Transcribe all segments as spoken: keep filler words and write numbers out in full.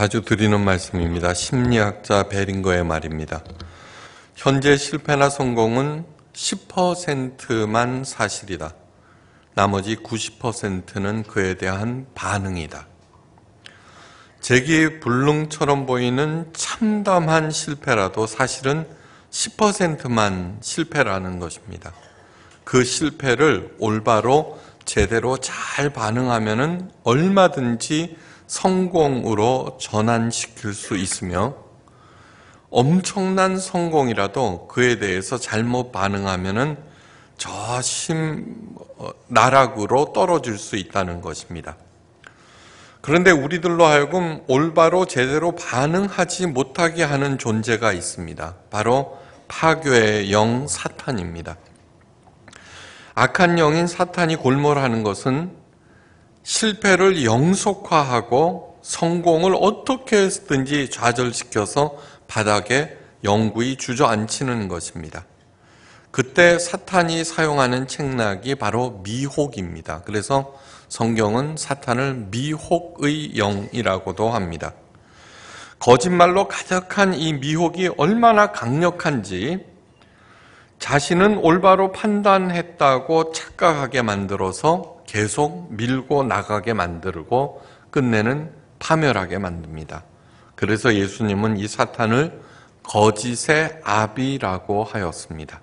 자주 드리는 말씀입니다. 심리학자 베링거의 말입니다. 현재 실패나 성공은 십 퍼센트만 사실이다. 나머지 구십 퍼센트는 그에 대한 반응이다. 제기의 불능처럼 보이는 참담한 실패라도 사실은 십 퍼센트만 실패라는 것입니다. 그 실패를 올바로 제대로 잘 반응하면은 얼마든지 성공으로 전환시킬 수 있으며, 엄청난 성공이라도 그에 대해서 잘못 반응하면은 저 심, 나락으로 떨어질 수 있다는 것입니다. 그런데 우리들로 하여금 올바로 제대로 반응하지 못하게 하는 존재가 있습니다. 바로 파괴의 영 사탄입니다. 악한 영인 사탄이 골몰하는 것은 실패를 영속화하고 성공을 어떻게 해서든지 좌절시켜서 바닥에 영구히 주저앉히는 것입니다. 그때 사탄이 사용하는 책락이 바로 미혹입니다. 그래서 성경은 사탄을 미혹의 영이라고도 합니다. 거짓말로 가득한 이 미혹이 얼마나 강력한지 자신은 올바로 판단했다고 착각하게 만들어서 계속 밀고 나가게 만들고 끝내는 파멸하게 만듭니다. 그래서 예수님은 이 사탄을 거짓의 아비라고 하였습니다.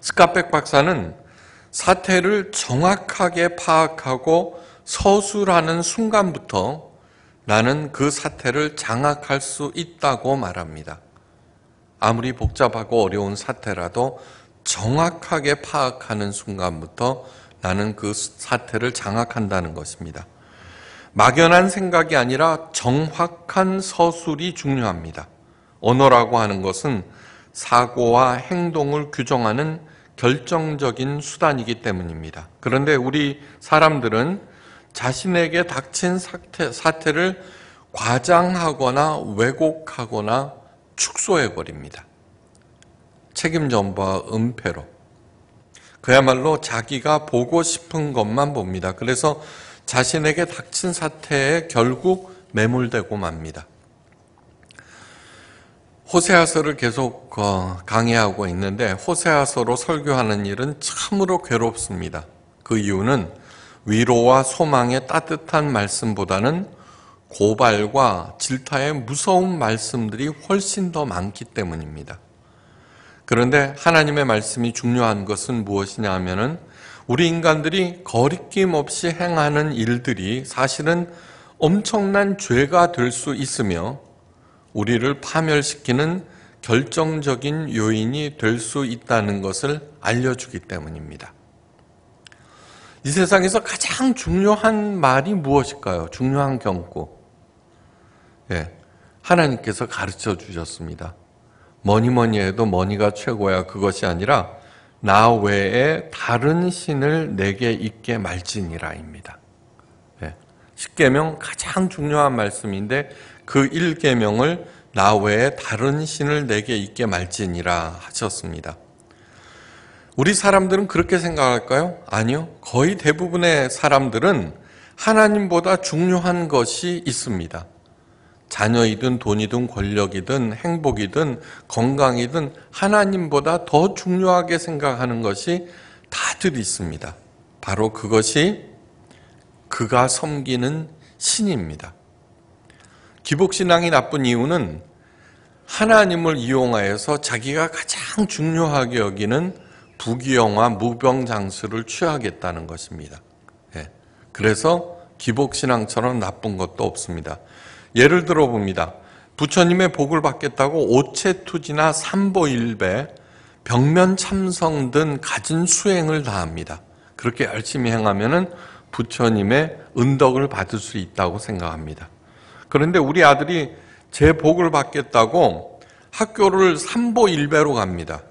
스카백 박사는 사태를 정확하게 파악하고 서술하는 순간부터 나는 그 사태를 장악할 수 있다고 말합니다. 아무리 복잡하고 어려운 사태라도 정확하게 파악하는 순간부터 나는 그 사태를 장악한다는 것입니다. 막연한 생각이 아니라 정확한 서술이 중요합니다. 언어라고 하는 것은 사고와 행동을 규정하는 결정적인 수단이기 때문입니다. 그런데 우리 사람들은 자신에게 닥친 사태, 사태를 과장하거나 왜곡하거나 축소해버립니다. 책임 전부와 은폐로. 그야말로 자기가 보고 싶은 것만 봅니다. 그래서 자신에게 닥친 사태에 결국 매몰되고 맙니다. 호세아서를 계속 강의하고 있는데 호세아서로 설교하는 일은 참으로 괴롭습니다. 그 이유는 위로와 소망의 따뜻한 말씀보다는 고발과 질타의 무서운 말씀들이 훨씬 더 많기 때문입니다. 그런데 하나님의 말씀이 중요한 것은 무엇이냐 하면은 우리 인간들이 거리낌 없이 행하는 일들이 사실은 엄청난 죄가 될 수 있으며 우리를 파멸시키는 결정적인 요인이 될 수 있다는 것을 알려주기 때문입니다. 이 세상에서 가장 중요한 말이 무엇일까요? 중요한 경고. 예, 하나님께서 가르쳐 주셨습니다. 뭐니뭐니 해도 뭐니가 최고야 그것이 아니라 나 외에 다른 신을 내게 있게 말지니라입니다. 네. 십계명 가장 중요한 말씀인데 그 일 계명을 나 외에 다른 신을 내게 있게 말지니라 하셨습니다. 우리 사람들은 그렇게 생각할까요? 아니요. 거의 대부분의 사람들은 하나님보다 중요한 것이 있습니다. 자녀이든 돈이든 권력이든 행복이든 건강이든 하나님보다 더 중요하게 생각하는 것이 다들 있습니다. 바로 그것이 그가 섬기는 신입니다. 기복신앙이 나쁜 이유는 하나님을 이용하여서 자기가 가장 중요하게 여기는 부귀영화, 무병장수를 취하겠다는 것입니다. 그래서 기복신앙처럼 나쁜 것도 없습니다. 예를 들어 봅니다. 부처님의 복을 받겠다고 오체투지나 삼보일배, 벽면참성 등 갖은 수행을 다합니다. 그렇게 열심히 행하면은 부처님의 은덕을 받을 수 있다고 생각합니다. 그런데 우리 아들이 제 복을 받겠다고 학교를 삼보일배로 갑니다.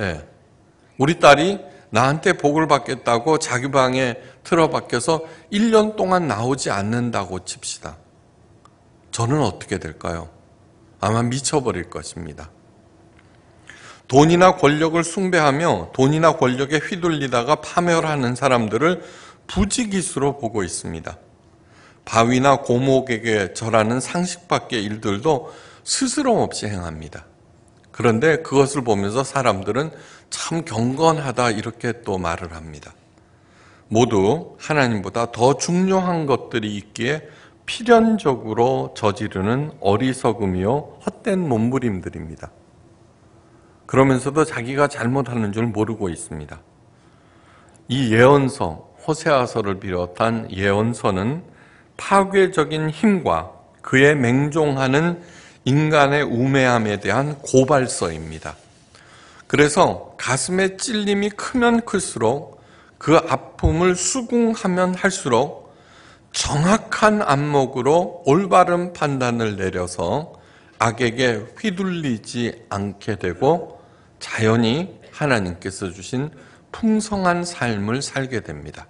예. 우리 딸이 나한테 복을 받겠다고 자기 방에 틀어박혀서 일 년 동안 나오지 않는다고 칩시다. 저는 어떻게 될까요? 아마 미쳐버릴 것입니다. 돈이나 권력을 숭배하며 돈이나 권력에 휘둘리다가 파멸하는 사람들을 부지기수로 보고 있습니다. 바위나 고목에게 절하는 상식밖의 일들도 스스럼 없이 행합니다. 그런데 그것을 보면서 사람들은 참 경건하다 이렇게 또 말을 합니다. 모두 하나님보다 더 중요한 것들이 있기에 필연적으로 저지르는 어리석음이요 헛된 몸부림들입니다. 그러면서도 자기가 잘못하는 줄 모르고 있습니다. 이 예언서, 호세아서를 비롯한 예언서는 파괴적인 힘과 그에 맹종하는 인간의 우매함에 대한 고발서입니다. 그래서 가슴에 찔림이 크면 클수록, 그 아픔을 수긍하면 할수록 정확한 안목으로 올바른 판단을 내려서 악에게 휘둘리지 않게 되고 자연히 하나님께서 주신 풍성한 삶을 살게 됩니다.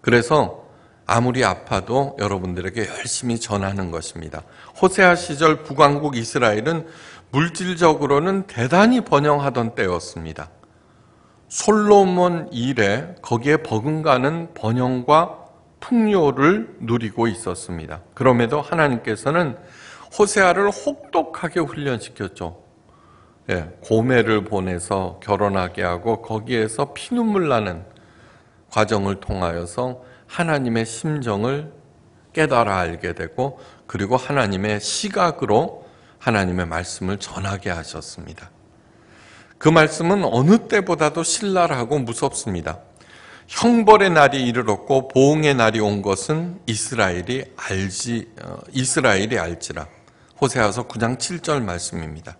그래서 아무리 아파도 여러분들에게 열심히 전하는 것입니다. 호세아 시절 북왕국 이스라엘은 물질적으로는 대단히 번영하던 때였습니다. 솔로몬 이래 거기에 버금가는 번영과 풍요를 누리고 있었습니다. 그럼에도 하나님께서는 호세아를 혹독하게 훈련시켰죠. 예, 고매를 보내서 결혼하게 하고 거기에서 피눈물 나는 과정을 통하여서 하나님의 심정을 깨달아 알게 되고, 그리고 하나님의 시각으로 하나님의 말씀을 전하게 하셨습니다. 그 말씀은 어느 때보다도 신랄하고 무섭습니다. 형벌의 날이 이르렀고 보응의 날이 온 것은 이스라엘이 알지 이스라엘이 알지라. 호세아서 구 장 칠 절 말씀입니다.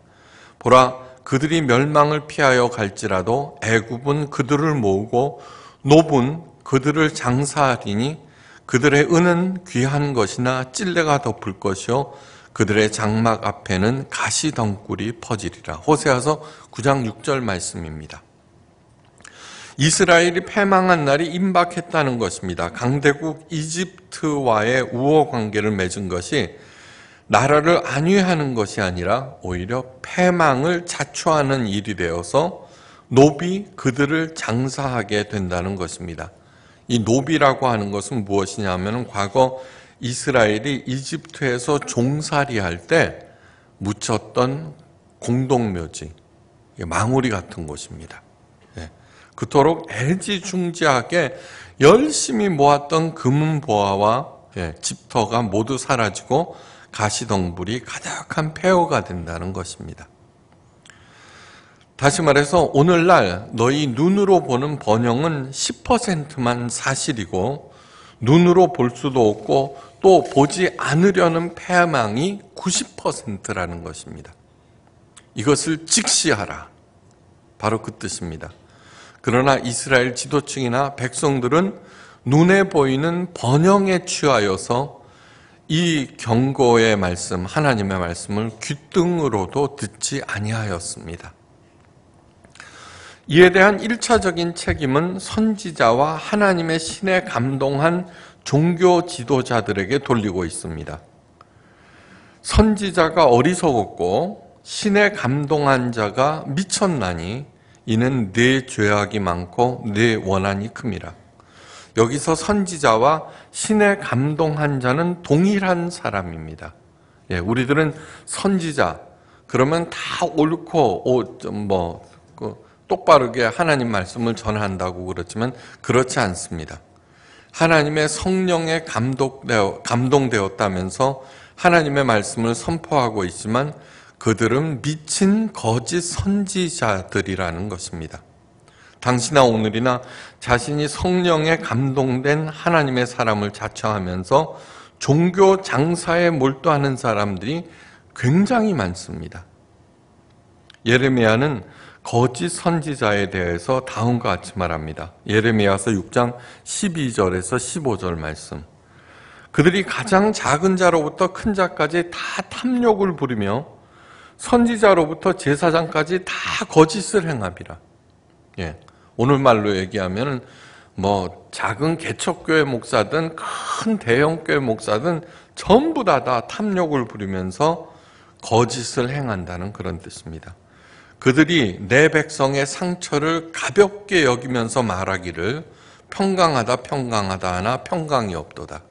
보라, 그들이 멸망을 피하여 갈지라도 애굽은 그들을 모으고 노분 그들을 장사하리니 그들의 은은 귀한 것이나 찔레가 덮을 것이요 그들의 장막 앞에는 가시덩굴이 퍼지리라. 호세아서 구 장 육 절 말씀입니다. 이스라엘이 패망한 날이 임박했다는 것입니다. 강대국 이집트와의 우호관계를 맺은 것이 나라를 안위하는 것이 아니라 오히려 패망을 자초하는 일이 되어서 노비 그들을 장사하게 된다는 것입니다. 이 노비라고 하는 것은 무엇이냐 하면, 과거 이스라엘이 이집트에서 종살이할 때 묻혔던 공동묘지, 망우리 같은 곳입니다. 그토록 애지중지하게 열심히 모았던 금은보화와 집터가 모두 사라지고 가시덩굴이 가득한 폐허가 된다는 것입니다. 다시 말해서 오늘날 너희 눈으로 보는 번영은 십 퍼센트만 사실이고 눈으로 볼 수도 없고 또 보지 않으려는 패망이 구십 퍼센트라는 것입니다. 이것을 직시하라, 바로 그 뜻입니다. 그러나 이스라엘 지도층이나 백성들은 눈에 보이는 번영에 취하여서 이 경고의 말씀, 하나님의 말씀을 귓등으로도 듣지 아니하였습니다. 이에 대한 일차적인 책임은 선지자와 하나님의 신에 감동한 종교 지도자들에게 돌리고 있습니다. 선지자가 어리석었고 신에 감동한 자가 미쳤나니 이는 네 죄악이 많고 네 원한이 큼이라. 여기서 선지자와 신에 감동한 자는 동일한 사람입니다. 예, 우리들은 선지자 그러면 다 옳고 오, 좀 뭐 그, 똑바르게 하나님 말씀을 전한다고 그렇지만 그렇지 않습니다. 하나님의 성령에 감독되어, 감동되었다면서 하나님의 말씀을 선포하고 있지만 그들은 미친 거짓 선지자들이라는 것입니다. 당시나 오늘이나 자신이 성령에 감동된 하나님의 사람을 자처하면서 종교 장사에 몰두하는 사람들이 굉장히 많습니다. 예레미야는 거짓 선지자에 대해서 다음과 같이 말합니다. 예레미야서 육 장 십이 절에서 십오 절 말씀. 그들이 가장 작은 자로부터 큰 자까지 다 탐욕을 부리며 선지자로부터 제사장까지 다 거짓을 행함이라. 예, 오늘말로 얘기하면 뭐 작은 개척교회 목사든 큰 대형교회 목사든 전부 다, 다 탐욕을 부리면서 거짓을 행한다는 그런 뜻입니다. 그들이 내 백성의 상처를 가볍게 여기면서 말하기를 평강하다 평강하다 하나 평강이 없도다.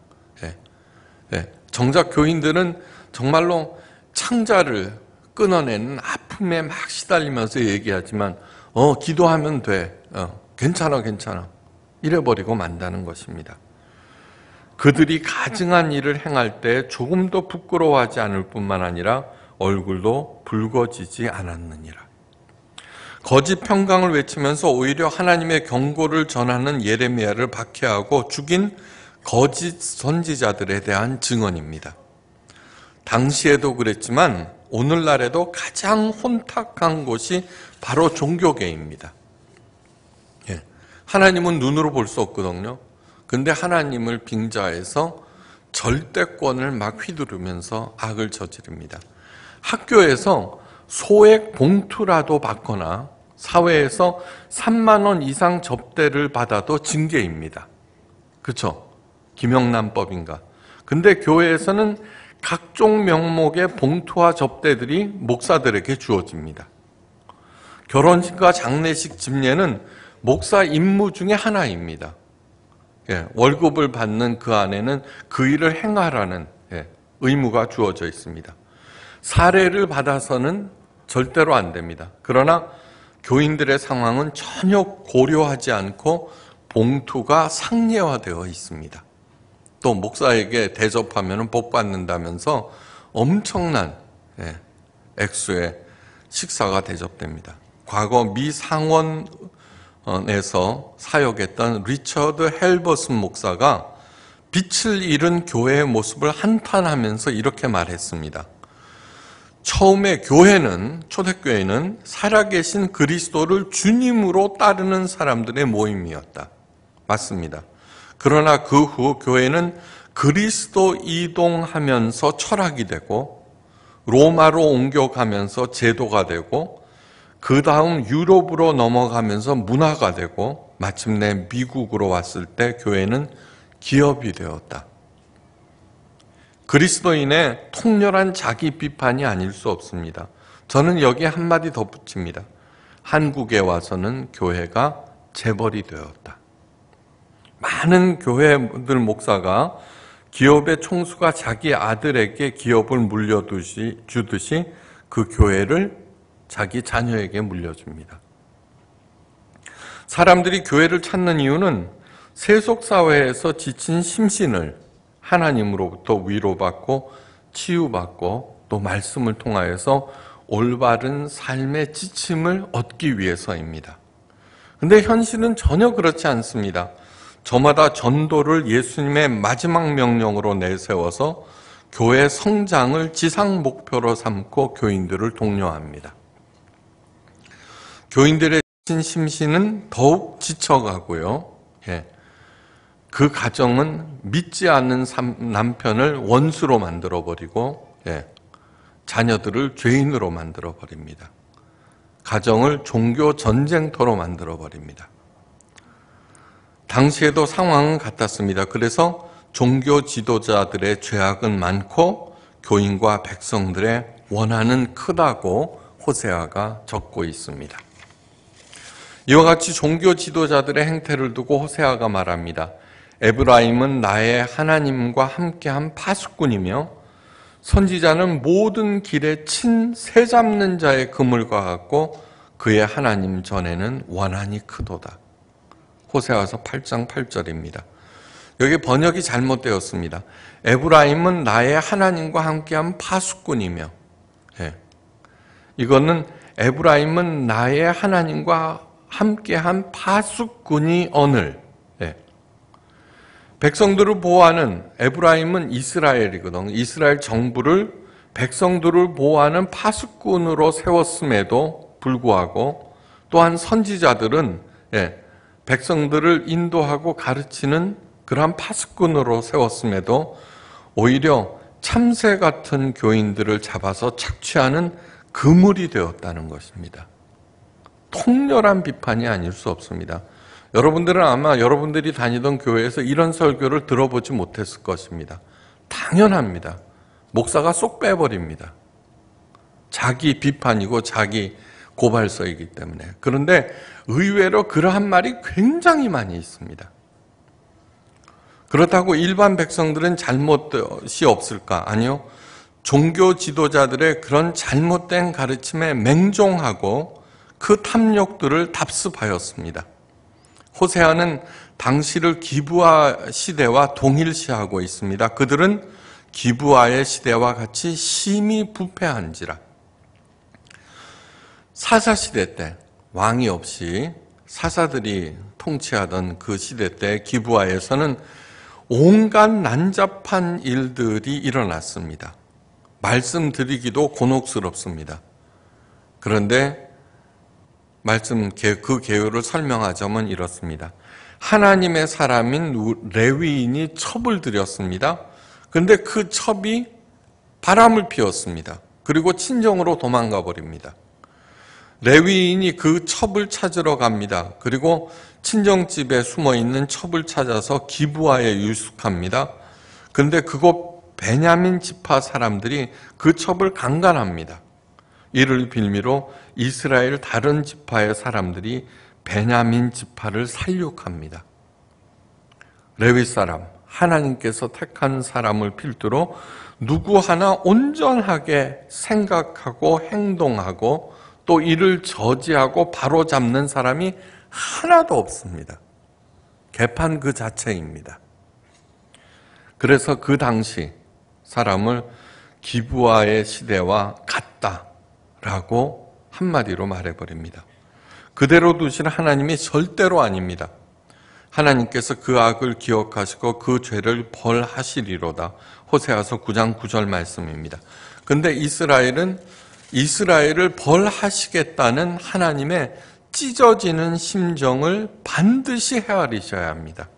정작 교인들은 정말로 창자를 끊어내는 아픔에 막 시달리면서 얘기하지만 어 기도하면 돼, 어, 괜찮아 괜찮아 이래버리고 만다는 것입니다. 그들이 가증한 일을 행할 때 조금도 부끄러워하지 않을 뿐만 아니라 얼굴도 붉어지지 않았느니라. 거짓 평강을 외치면서 오히려 하나님의 경고를 전하는 예레미야를 박해하고 죽인 거짓 선지자들에 대한 증언입니다. 당시에도 그랬지만 오늘날에도 가장 혼탁한 곳이 바로 종교계입니다. 예, 하나님은 눈으로 볼 수 없거든요. 근데 하나님을 빙자해서 절대권을 막 휘두르면서 악을 저지릅니다. 학교에서 소액 봉투라도 받거나 사회에서 삼만 원 이상 접대를 받아도 징계입니다. 그렇죠? 김영란법인가. 근데 교회에서는 각종 명목의 봉투와 접대들이 목사들에게 주어집니다. 결혼식과 장례식 집례는 목사 임무 중에 하나입니다. 예, 월급을 받는 그 안에는 그 일을 행하라는 예, 의무가 주어져 있습니다. 사례를 받아서는 절대로 안 됩니다. 그러나 교인들의 상황은 전혀 고려하지 않고 봉투가 상례화되어 있습니다. 또 목사에게 대접하면 복 받는다면서 엄청난 예, 액수의 식사가 대접됩니다. 과거 미 상원 에서 사역했던 리처드 헬버슨 목사가 빛을 잃은 교회의 모습을 한탄하면서 이렇게 말했습니다. 처음에 교회는, 초대교회는 살아계신 그리스도를 주님으로 따르는 사람들의 모임이었다. 맞습니다. 그러나 그 후 교회는 그리스도 이동하면서 철학이 되고 로마로 옮겨가면서 제도가 되고 그 다음 유럽으로 넘어가면서 문화가 되고 마침내 미국으로 왔을 때 교회는 기업이 되었다. 그리스도인의 통렬한 자기 비판이 아닐 수 없습니다. 저는 여기에 한마디 덧붙입니다. 한국에 와서는 교회가 재벌이 되었다. 많은 교회들 목사가 기업의 총수가 자기 아들에게 기업을 물려주듯이 그 교회를 자기 자녀에게 물려줍니다. 사람들이 교회를 찾는 이유는 세속사회에서 지친 심신을 하나님으로부터 위로받고 치유받고 또 말씀을 통하여서 올바른 삶의 지침을 얻기 위해서입니다. 그런데 현실은 전혀 그렇지 않습니다. 저마다 전도를 예수님의 마지막 명령으로 내세워서 교회 성장을 지상 목표로 삼고 교인들을 독려합니다. 교인들의 지친 심신은 더욱 지쳐가고요. 예. 그 가정은 믿지 않는 남편을 원수로 만들어버리고 예. 자녀들을 죄인으로 만들어버립니다. 가정을 종교 전쟁터로 만들어버립니다. 당시에도 상황은 같았습니다. 그래서 종교 지도자들의 죄악은 많고 교인과 백성들의 원한은 크다고 호세아가 적고 있습니다. 이와 같이 종교 지도자들의 행태를 두고 호세아가 말합니다. 에브라임은 나의 하나님과 함께한 파수꾼이며 선지자는 모든 길에 친 새 잡는 자의 그물과 같고 그의 하나님 전에는 원한이 크도다. 호세아서 팔 장 팔 절입니다. 여기 번역이 잘못되었습니다. 에브라임은 나의 하나님과 함께한 파수꾼이며 예. 이거는 에브라임은 나의 하나님과 함께한 파수꾼이 오늘 예. 백성들을 보호하는 에브라임은 이스라엘이거든. 이스라엘 정부를 백성들을 보호하는 파수꾼으로 세웠음에도 불구하고 또한 선지자들은 예. 백성들을 인도하고 가르치는 그러한 파수꾼으로 세웠음에도 오히려 참새 같은 교인들을 잡아서 착취하는 그물이 되었다는 것입니다. 통렬한 비판이 아닐 수 없습니다. 여러분들은 아마 여러분들이 다니던 교회에서 이런 설교를 들어보지 못했을 것입니다. 당연합니다. 목사가 쏙 빼버립니다. 자기 비판이고 자기 고발서이기 때문에. 그런데 의외로 그러한 말이 굉장히 많이 있습니다. 그렇다고 일반 백성들은 잘못이 없을까? 아니요. 종교 지도자들의 그런 잘못된 가르침에 맹종하고 그 탐욕들을 답습하였습니다. 호세아는 당시를 기브아 시대와 동일시하고 있습니다. 그들은 기브아의 시대와 같이 심히 부패한지라. 사사시대 때 왕이 없이 사사들이 통치하던 그 시대 때 기브아에서는 온갖 난잡한 일들이 일어났습니다. 말씀드리기도 곤혹스럽습니다. 그런데 말씀 그 개요를 설명하자면 이렇습니다. 하나님의 사람인 레위인이 첩을 들였습니다. 그런데 그 첩이 바람을 피웠습니다. 그리고 친정으로 도망가 버립니다. 레위인이 그 첩을 찾으러 갑니다. 그리고 친정집에 숨어있는 첩을 찾아서 기브아에 유숙합니다. 그런데 그곳 베냐민 지파 사람들이 그 첩을 강간합니다. 이를 빌미로 이스라엘 다른 지파의 사람들이 베냐민 지파를 살육합니다. 레위 사람, 하나님께서 택한 사람을 필두로 누구 하나 온전하게 생각하고 행동하고 또 이를 저지하고 바로잡는 사람이 하나도 없습니다. 개판 그 자체입니다. 그래서 그 당시 사람을 기브아의 시대와 같다라고 한마디로 말해버립니다. 그대로 두신 하나님이 절대로 아닙니다. 하나님께서 그 악을 기억하시고 그 죄를 벌하시리로다. 호세아서 구 장 구 절 말씀입니다. 근데 이스라엘은 이스라엘을 벌하시겠다는 하나님의 찢어지는 심정을 반드시 헤아리셔야 합니다.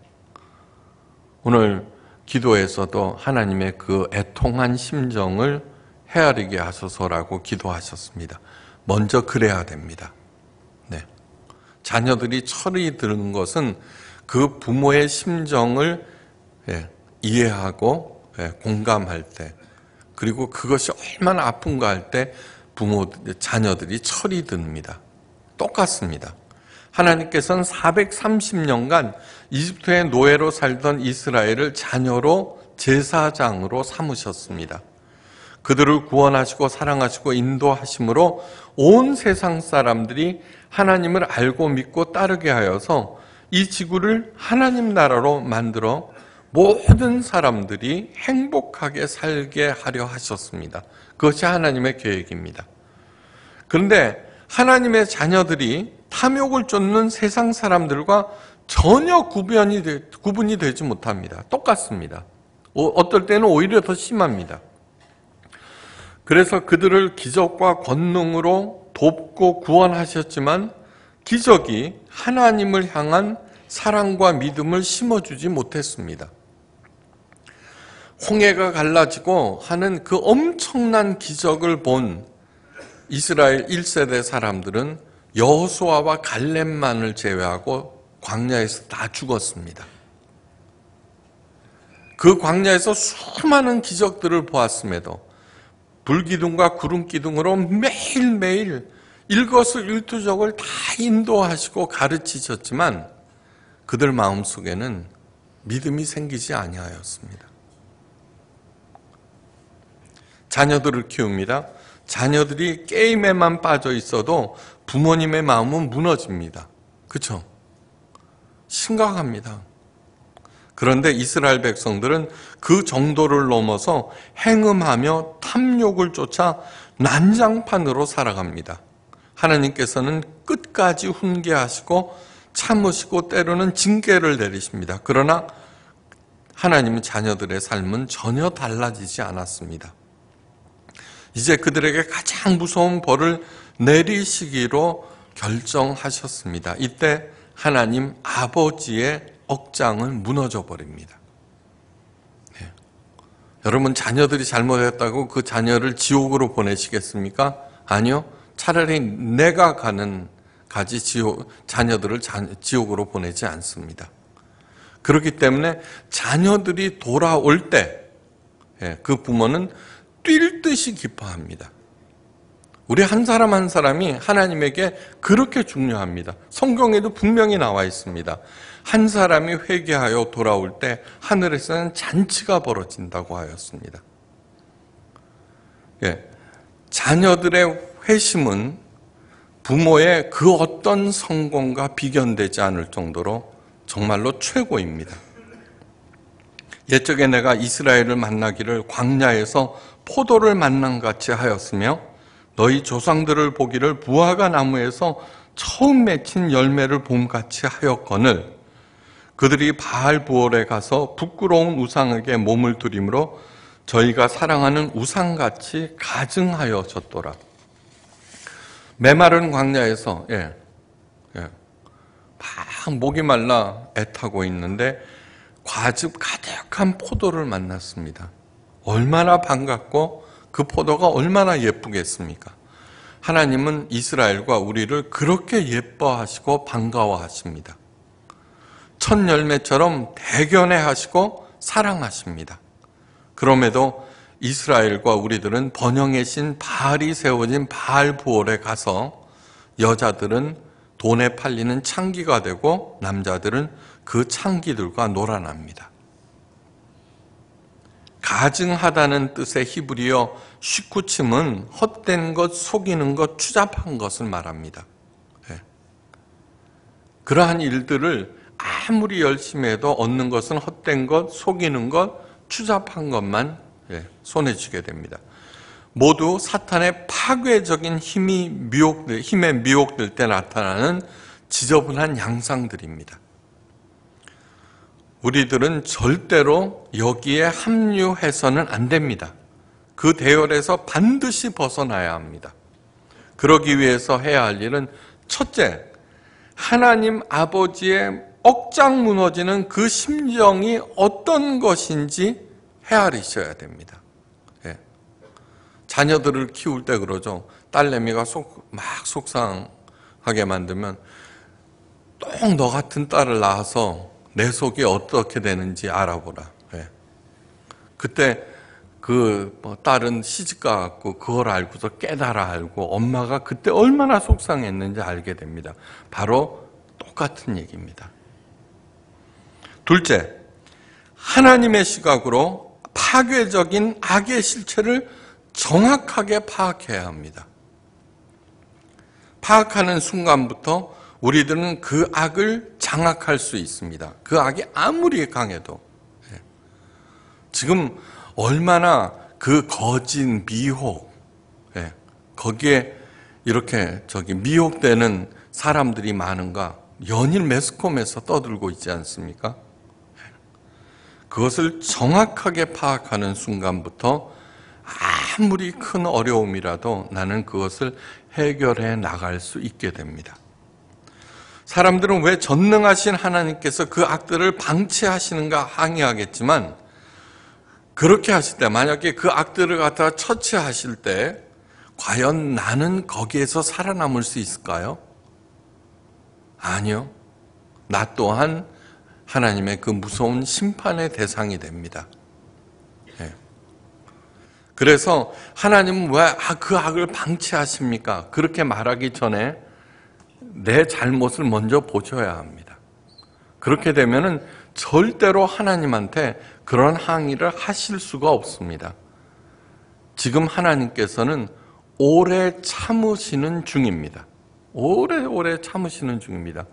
오늘 기도에서도 하나님의 그 애통한 심정을 헤아리게 하소서라고 기도하셨습니다. 먼저 그래야 됩니다. 네. 자녀들이 철이 드는 것은 그 부모의 심정을 이해하고 공감할 때, 그리고 그것이 얼마나 아픈가 할 때 부모, 자녀들이 철이 듭니다. 똑같습니다. 하나님께서는 사백삼십 년간 이집트의 노예로 살던 이스라엘을 자녀로 제사장으로 삼으셨습니다. 그들을 구원하시고 사랑하시고 인도하심으로 온 세상 사람들이 하나님을 알고 믿고 따르게 하여서 이 지구를 하나님 나라로 만들어 모든 사람들이 행복하게 살게 하려 하셨습니다. 그것이 하나님의 계획입니다. 그런데 하나님의 자녀들이 탐욕을 쫓는 세상 사람들과 전혀 구분이, 구분이 되지 못합니다. 똑같습니다. 어떨 때는 오히려 더 심합니다. 그래서 그들을 기적과 권능으로 돕고 구원하셨지만 기적이 하나님을 향한 사랑과 믿음을 심어주지 못했습니다. 홍해가 갈라지고 하는 그 엄청난 기적을 본 이스라엘 일 세대 사람들은 여호수아와 갈렙만을 제외하고 광야에서 다 죽었습니다. 그 광야에서 수많은 기적들을 보았음에도 불기둥과 구름기둥으로 매일매일 일거수일투족을 다 인도하시고 가르치셨지만 그들 마음속에는 믿음이 생기지 아니하였습니다. 자녀들을 키웁니다. 자녀들이 게임에만 빠져 있어도 부모님의 마음은 무너집니다. 그렇죠? 심각합니다. 그런데 이스라엘 백성들은 그 정도를 넘어서 행음하며 탐욕을 쫓아 난장판으로 살아갑니다. 하나님께서는 끝까지 훈계하시고 참으시고 때로는 징계를 내리십니다. 그러나 하나님의 자녀들의 삶은 전혀 달라지지 않았습니다. 이제 그들에게 가장 무서운 벌을 내리시기로 결정하셨습니다. 이때 하나님 아버지의 억장은 무너져 버립니다. 네. 여러분, 자녀들이 잘못했다고 그 자녀를 지옥으로 보내시겠습니까? 아니요. 차라리 내가 가는 가지 지옥, 자녀들을 자, 지옥으로 보내지 않습니다. 그렇기 때문에 자녀들이 돌아올 때 그 부모는 뛸 듯이 기뻐합니다. 우리 한 사람 한 사람이 하나님에게 그렇게 중요합니다. 성경에도 분명히 나와 있습니다. 한 사람이 회개하여 돌아올 때 하늘에서는 잔치가 벌어진다고 하였습니다. 예, 자녀들의 회심은 부모의 그 어떤 성공과 비견되지 않을 정도로 정말로 최고입니다. 옛적에 내가 이스라엘을 만나기를 광야에서 포도를 만난 같이 하였으며 너희 조상들을 보기를 무화과 나무에서 처음 맺힌 열매를 봄같이 하였거늘 그들이 바알 부월에 가서 부끄러운 우상에게 몸을 들이므로 저희가 사랑하는 우상같이 가증하여졌더라. 메마른 광야에서 예, 예, 막 목이 말라 애타고 있는데 과즙 가득한 포도를 만났습니다. 얼마나 반갑고 그 포도가 얼마나 예쁘겠습니까? 하나님은 이스라엘과 우리를 그렇게 예뻐하시고 반가워하십니다. 첫 열매처럼 대견해하시고 사랑하십니다. 그럼에도 이스라엘과 우리들은 번영의 신 바알이 세워진 바알 부월에 가서 여자들은 돈에 팔리는 창기가 되고 남자들은 그 창기들과 놀아납니다. 가증하다는 뜻의 히브리어 쉬쿠침은 헛된 것, 속이는 것, 추잡한 것을 말합니다. 예. 그러한 일들을 아무리 열심히 해도 얻는 것은 헛된 것, 속이는 것, 추잡한 것만 예, 손에 쥐게 됩니다. 모두 사탄의 파괴적인 힘이 미혹될, 힘에 미혹될 때 나타나는 지저분한 양상들입니다. 우리들은 절대로 여기에 합류해서는 안 됩니다. 그 대열에서 반드시 벗어나야 합니다. 그러기 위해서 해야 할 일은 첫째, 하나님 아버지의 억장 무너지는 그 심정이 어떤 것인지 헤아리셔야 됩니다. 예. 자녀들을 키울 때 그러죠. 딸내미가 속, 막 속상하게 만들면 똥 너 같은 딸을 낳아서 내 속이 어떻게 되는지 알아보라. 예. 그때 그 뭐 딸은 시집가 갖고 그걸 알고서 깨달아 알고 엄마가 그때 얼마나 속상했는지 알게 됩니다. 바로 똑같은 얘기입니다. 둘째, 하나님의 시각으로 파괴적인 악의 실체를 정확하게 파악해야 합니다. 파악하는 순간부터 우리들은 그 악을 장악할 수 있습니다. 그 악이 아무리 강해도. 지금 얼마나 그 거짓 미혹, 거기에 이렇게 저기 미혹되는 사람들이 많은가 연일 매스컴에서 떠들고 있지 않습니까? 그것을 정확하게 파악하는 순간부터 아무리 큰 어려움이라도 나는 그것을 해결해 나갈 수 있게 됩니다. 사람들은 왜 전능하신 하나님께서 그 악들을 방치하시는가 항의하겠지만 그렇게 하실 때 만약에 그 악들을 갖다가 처치하실 때 과연 나는 거기에서 살아남을 수 있을까요? 아니요. 나 또한 하나님의 그 무서운 심판의 대상이 됩니다. 예. 그래서 하나님은 왜 그 악을 방치하십니까? 그렇게 말하기 전에 내 잘못을 먼저 보셔야 합니다. 그렇게 되면은 절대로 하나님한테 그런 항의를 하실 수가 없습니다. 지금 하나님께서는 오래 참으시는 중입니다. 오래오래 참으시는 중입니다.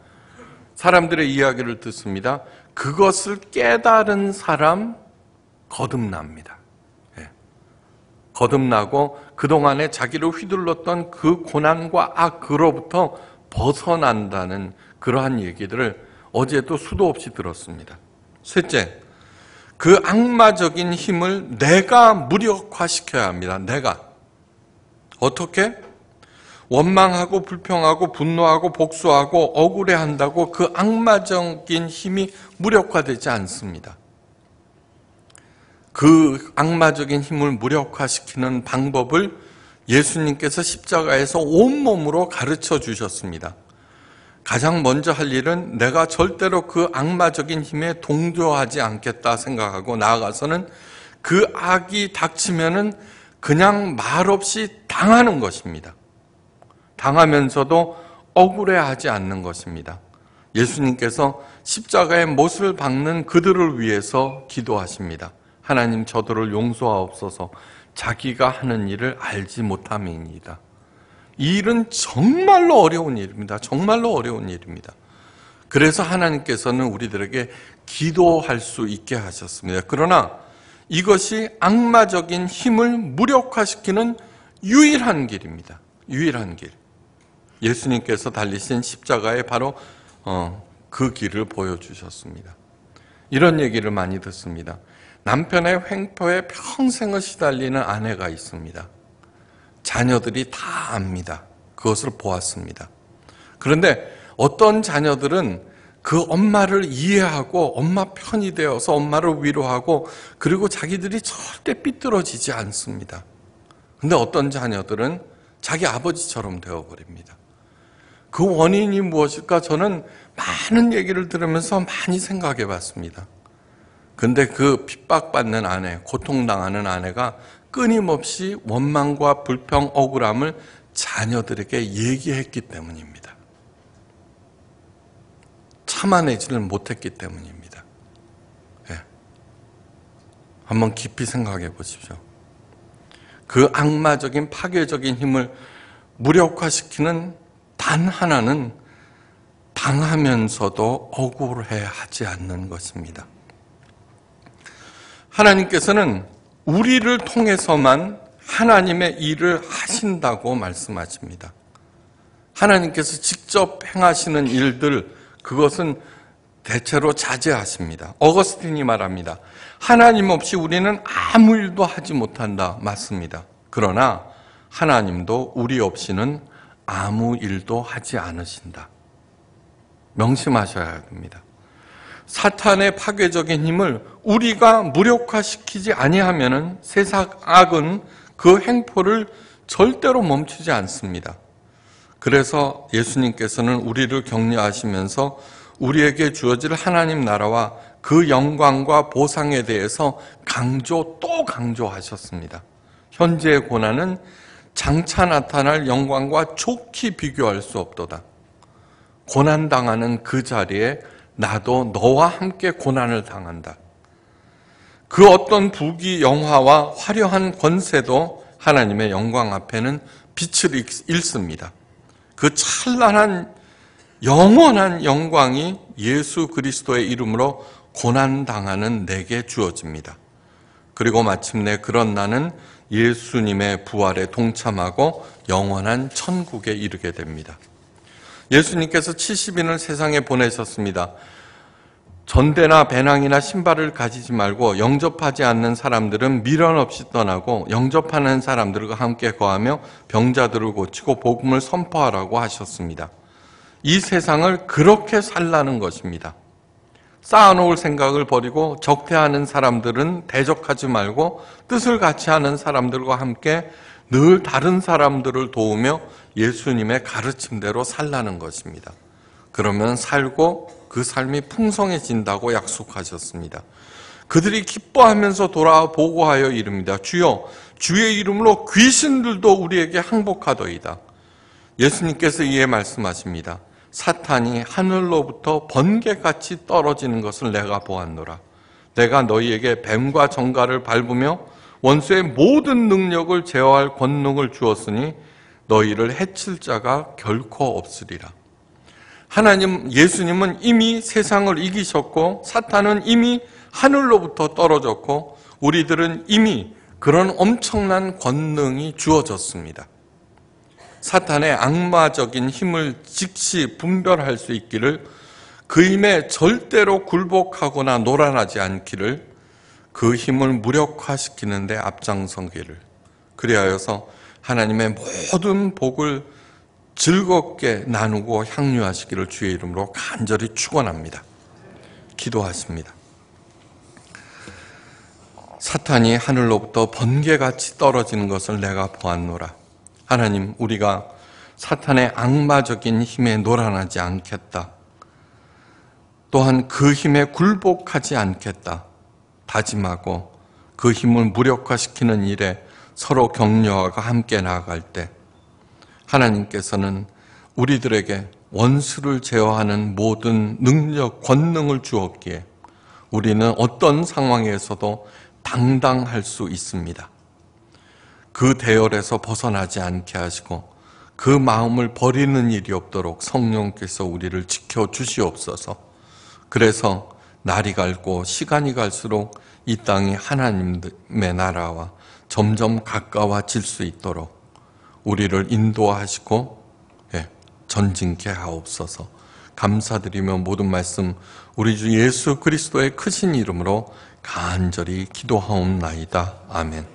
사람들의 이야기를 듣습니다. 그것을 깨달은 사람 거듭납니다. 예. 거듭나고 그동안에 자기를 휘둘렀던 그 고난과 악으로부터 벗어난다는 그러한 얘기들을 어제도 수도 없이 들었습니다. 셋째, 그 악마적인 힘을 내가 무력화시켜야 합니다. 내가. 어떻게? 원망하고 불평하고 분노하고 복수하고 억울해한다고 그 악마적인 힘이 무력화되지 않습니다. 그 악마적인 힘을 무력화시키는 방법을 예수님께서 십자가에서 온몸으로 가르쳐 주셨습니다. 가장 먼저 할 일은 내가 절대로 그 악마적인 힘에 동조하지 않겠다 생각하고 나아가서는 그 악이 닥치면은 그냥 말없이 당하는 것입니다. 당하면서도 억울해하지 않는 것입니다. 예수님께서 십자가의 못을 박는 그들을 위해서 기도하십니다. 하나님, 저들을 용서하옵소서. 자기가 하는 일을 알지 못함이니이다. 이 일은 정말로 어려운 일입니다. 정말로 어려운 일입니다. 그래서 하나님께서는 우리들에게 기도할 수 있게 하셨습니다. 그러나 이것이 악마적인 힘을 무력화시키는 유일한 길입니다. 유일한 길. 예수님께서 달리신 십자가에 바로 어, 그 길을 보여주셨습니다. 이런 얘기를 많이 듣습니다. 남편의 횡포에 평생을 시달리는 아내가 있습니다. 자녀들이 다 압니다. 그것을 보았습니다. 그런데 어떤 자녀들은 그 엄마를 이해하고 엄마 편이 되어서 엄마를 위로하고 그리고 자기들이 절대 삐뚤어지지 않습니다. 그런데 어떤 자녀들은 자기 아버지처럼 되어버립니다. 그 원인이 무엇일까? 저는 많은 얘기를 들으면서 많이 생각해 봤습니다. 근데 그 핍박받는 아내, 고통당하는 아내가 끊임없이 원망과 불평, 억울함을 자녀들에게 얘기했기 때문입니다. 참아내지를 못했기 때문입니다. 예. 한번 깊이 생각해 보십시오. 그 악마적인 파괴적인 힘을 무력화시키는 단 하나는 당하면서도 억울해하지 않는 것입니다. 하나님께서는 우리를 통해서만 하나님의 일을 하신다고 말씀하십니다. 하나님께서 직접 행하시는 일들, 그것은 대체로 자제하십니다. 어거스틴이 말합니다. 하나님 없이 우리는 아무 일도 하지 못한다. 맞습니다. 그러나 하나님도 우리 없이는 아무 일도 하지 않으신다. 명심하셔야 됩니다. 사탄의 파괴적인 힘을 우리가 무력화시키지 아니하면은 세상 악은 그 행포를 절대로 멈추지 않습니다. 그래서 예수님께서는 우리를 격려하시면서 우리에게 주어질 하나님 나라와 그 영광과 보상에 대해서 강조 또 강조하셨습니다. 현재의 고난은 장차 나타날 영광과 좋게 비교할 수 없도다. 고난당하는 그 자리에 나도 너와 함께 고난을 당한다. 그 어떤 부귀 영화와 화려한 권세도 하나님의 영광 앞에는 빛을 잃습니다. 그 찬란한 영원한 영광이 예수 그리스도의 이름으로 고난당하는 내게 주어집니다. 그리고 마침내 그런 나는 예수님의 부활에 동참하고 영원한 천국에 이르게 됩니다. 예수님께서 칠십 인을 세상에 보내셨습니다. 전대나 배낭이나 신발을 가지지 말고 영접하지 않는 사람들은 미련 없이 떠나고 영접하는 사람들과 함께 거하며 병자들을 고치고 복음을 선포하라고 하셨습니다. 이 세상을 그렇게 살라는 것입니다. 쌓아놓을 생각을 버리고 적대하는 사람들은 대적하지 말고 뜻을 같이 하는 사람들과 함께 늘 다른 사람들을 도우며 예수님의 가르침대로 살라는 것입니다. 그러면 살고 그 삶이 풍성해진다고 약속하셨습니다. 그들이 기뻐하면서 돌아와 보고하여 이릅니다. 주여, 주의 이름으로 귀신들도 우리에게 항복하더이다. 예수님께서 이에 말씀하십니다. 사탄이 하늘로부터 번개같이 떨어지는 것을 내가 보았노라. 내가 너희에게 뱀과 정갈을 밟으며 원수의 모든 능력을 제어할 권능을 주었으니 너희를 해칠 자가 결코 없으리라. 하나님, 예수님은 이미 세상을 이기셨고 사탄은 이미 하늘로부터 떨어졌고 우리들은 이미 그런 엄청난 권능이 주어졌습니다. 사탄의 악마적인 힘을 즉시 분별할 수 있기를, 그 힘에 절대로 굴복하거나 노란하지 않기를, 그 힘을 무력화시키는 데 앞장서기를, 그리하여서 하나님의 모든 복을 즐겁게 나누고 향유하시기를 주의 이름으로 간절히 축원합니다. 기도하십니다. 사탄이 하늘로부터 번개같이 떨어지는 것을 내가 보았노라. 하나님, 우리가 사탄의 악마적인 힘에 놀아나지 않겠다. 또한 그 힘에 굴복하지 않겠다 다짐하고 그 힘을 무력화시키는 일에 서로 격려하고 함께 나아갈 때 하나님께서는 우리들에게 원수를 제어하는 모든 능력, 권능을 주었기에 우리는 어떤 상황에서도 당당할 수 있습니다. 그 대열에서 벗어나지 않게 하시고 그 마음을 버리는 일이 없도록 성령께서 우리를 지켜주시옵소서. 그래서 날이 갈고 시간이 갈수록 이 땅이 하나님의 나라와 점점 가까워질 수 있도록 우리를 인도하시고 전진케 하옵소서. 감사드리며 모든 말씀 우리 주 예수 그리스도의 크신 이름으로 간절히 기도하옵나이다. 아멘.